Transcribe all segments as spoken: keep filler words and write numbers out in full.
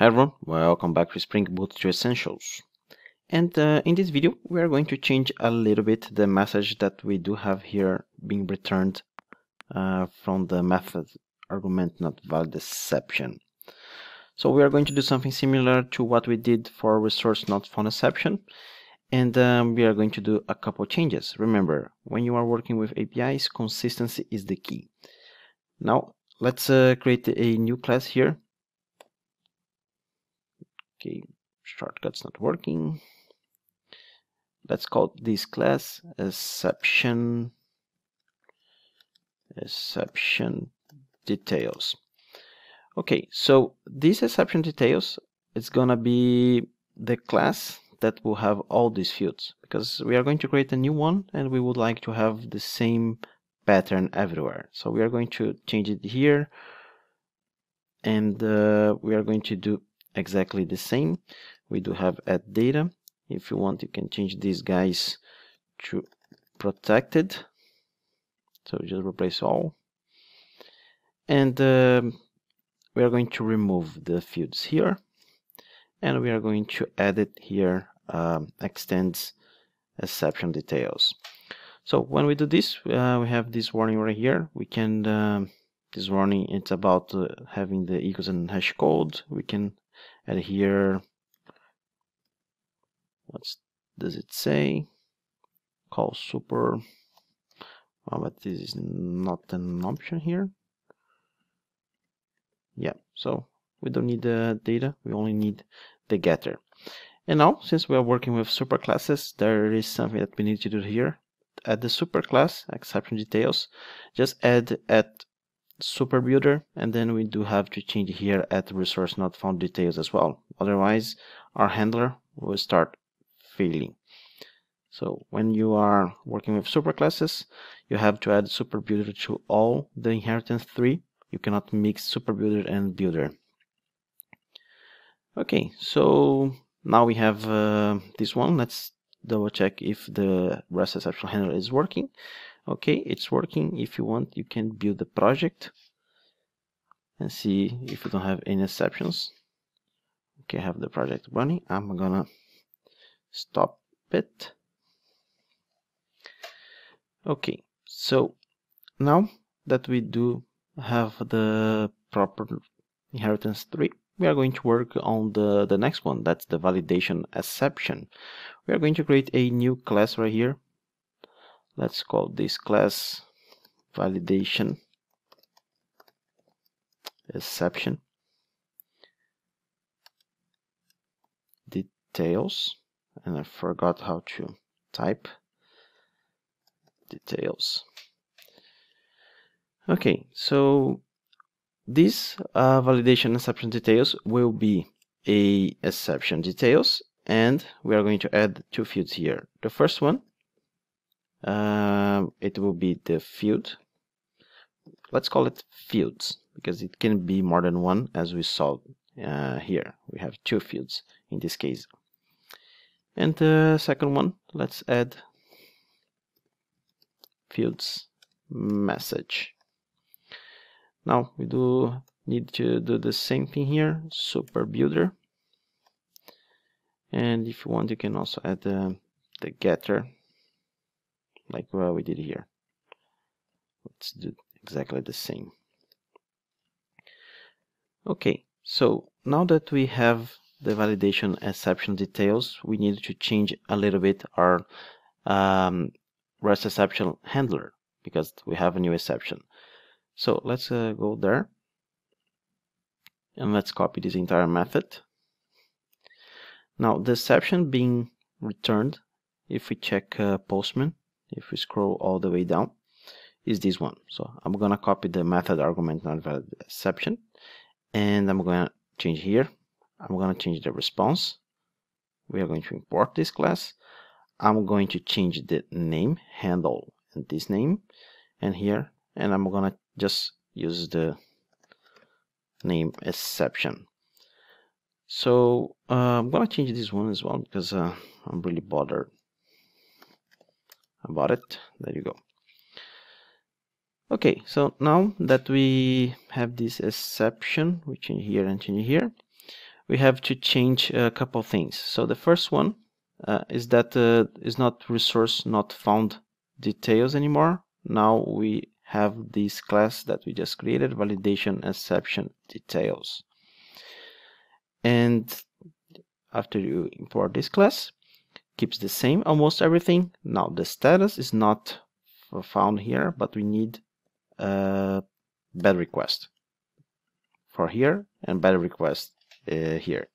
Hi everyone, welcome back to Spring Boot to Essentials. And uh, in this video we are going to change a little bit the message that we do have here being returned uh, from the method argument not valid exception. So we are going to do something similar to what we did for resource not found exception, and um, we are going to do a couple changes. Remember, when you are working with A P Is, consistency is the key. Now let's uh, create a new class here. Okay, shortcut's not working. Let's call this class exception exception details. Okay, so this exception details is gonna be the class that will have all these fields, because we are going to create a new one and we would like to have the same pattern everywhere. So we are going to change it here, and uh, we are going to do exactly the same. We do have add data. If you want, you can change these guys to protected, so just replace all. And um, we are going to remove the fields here, and we are going to add it here, um, extends exception details. So when we do this, uh, we have this warning right here. We can um, this warning, it's about uh, having the equals and hash code. We can add here, what does it say? Call super. Well, but this is not an option here. Yeah, so we don't need the data, we only need the getter. And now, since we are working with superclasses, there is something that we need to do here. At the superclass exception details, just add at SuperBuilder, and then we do have to change here at resource not found details as well, otherwise our handler will start failing. So when you are working with superclasses, you have to add SuperBuilder to all the inheritance three. You cannot mix SuperBuilder and Builder. Okay, so now we have uh, this one. Let's double check if the RestExceptionHandler is working. Okay, it's working. If you want, you can build the project and see if you don't have any exceptions. Okay, I have the project running. I'm gonna stop it. Okay, so now that we do have the proper inheritance tree, we are going to work on the, the next one, that's the validation exception. We are going to create a new class right here. Let's call this class validation exception details, and I forgot how to type details. Okay, so this uh, validation exception details will be a exception details, and we are going to add two fields here. The first one, Uh, it will be the field. Let's call it fields, because it can be more than one, as we saw uh, here. We have two fields in this case. And the second one, let's add fields message. Now we do need to do the same thing here, SuperBuilder. And if you want, you can also add uh, the getter, like what we did here. Let's do exactly the same. Okay, so now that we have the validation exception details, we need to change a little bit our um, RestExceptionHandler, because we have a new exception. So let's uh, go there and let's copy this entire method. Now the exception being returned, if we check uh, Postman, if we scroll all the way down, is this one. So I'm gonna copy the method argument not valid exception, and I'm gonna change here. I'm gonna change the response. We are going to import this class. I'm going to change the name, handle, and this name, and here, and I'm gonna just use the name exception. So uh, I'm gonna change this one as well, because uh, I'm really bothered about it. There you go. Okay, so now that we have this exception, we change here and change here, we have to change a couple things. So the first one uh, is that uh, is not resource not found details anymore. Now we have this class that we just created, validation exception details. And after you import this class, keeps the same almost everything. Now the status is not found here, but we need a bad request for here and bad request uh, here.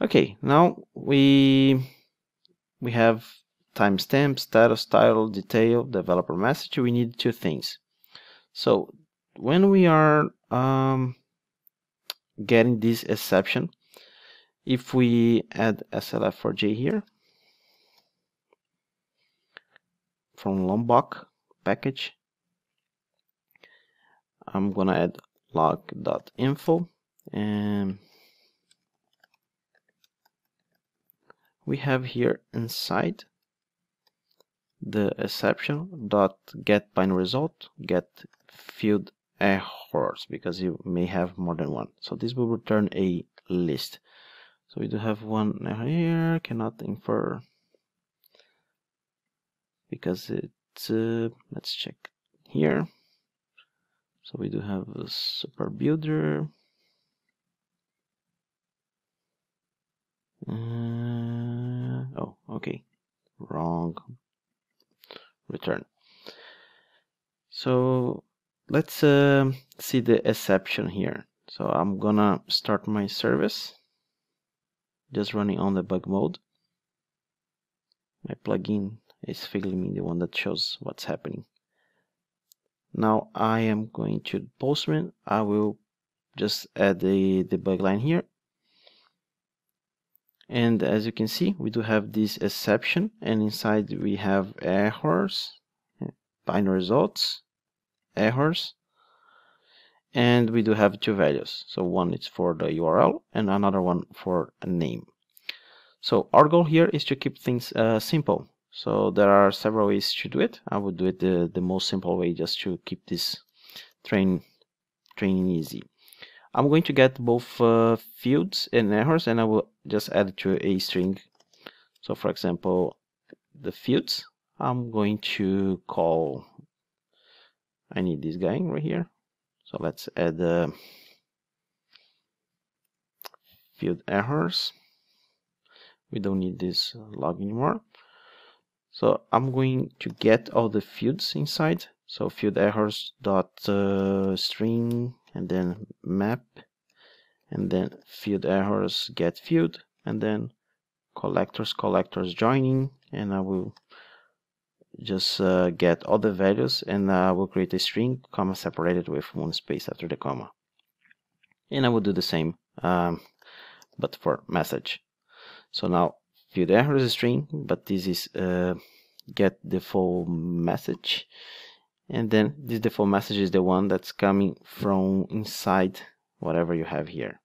Okay, now we we have timestamp, status, title, detail, developer message. We need two things. So when we are um, getting this exception, if we add S L F four J here from Lombok package, I'm gonna add log.info, and we have here inside the exception dot get binary result, get field errors, because you may have more than one. So this will return a list. So we do have one error here, cannot infer because it's uh, let's check here. So we do have a SuperBuilder. Uh, oh, okay, wrong return. So let's uh, see the exception here. So I'm gonna start my service, just running on the bug mode. My plugin is fiddling me, the one that shows what's happening. Now I am going to Postman. I will just add the debug line here. And as you can see, we do have this exception, and inside we have errors, binary results, errors, and we do have two values. So one is for the U R L and another one for a name. So our goal here is to keep things uh, simple. So there are several ways to do it. I would do it the, the most simple way, just to keep this train training easy. I'm going to get both uh, fields and errors, and I will just add to a string. So for example, the fields, I'm going to call, I need this guy right here. So let's add uh, field errors. We don't need this log anymore. So I'm going to get all the fields inside. So field errors dot uh, string, and then map, and then field errors get field, and then collectors collectors joining, and I will just uh, get all the values, and I uh, will create a string, comma separated with one space after the comma. And I will do the same, um, but for message. So now field errors is a string, but this is uh, get default message, and then this default message is the one that's coming from inside whatever you have here.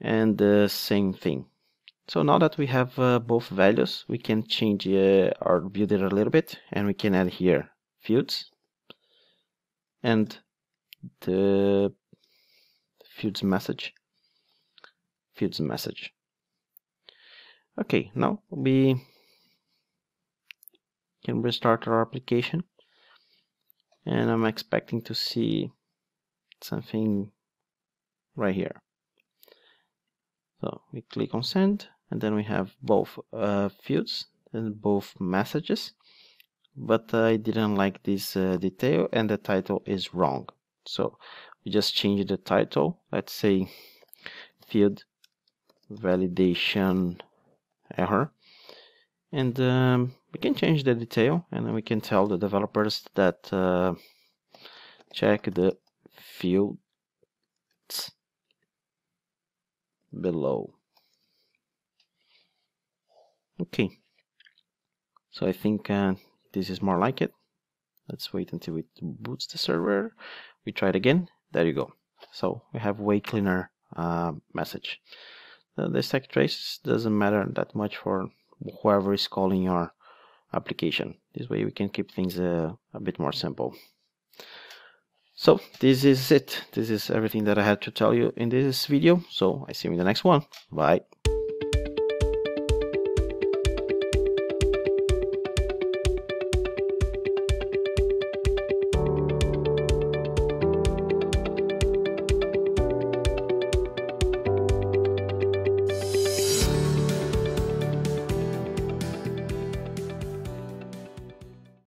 And the same thing. So now that we have uh, both values, we can change uh, our builder a little bit, and we can add here fields and the fields message, fields message. Okay, now we can restart our application, and I'm expecting to see something right here. So we click on send, and then we have both uh, fields and both messages, but I didn't like this uh, detail, and the title is wrong. So we just change the title. Let's say field validation error, and um, we can change the detail, and then we can tell the developers that uh, check the fields below. Okay, so I think uh, this is more like it. Let's wait until it boots the server. We try it again. There you go. So we have way cleaner uh, message. The, the stack trace doesn't matter that much for whoever is calling your application. This way we can keep things uh, a bit more simple. So this is it. This is everything that I had to tell you in this video. So I see you in the next one. Bye.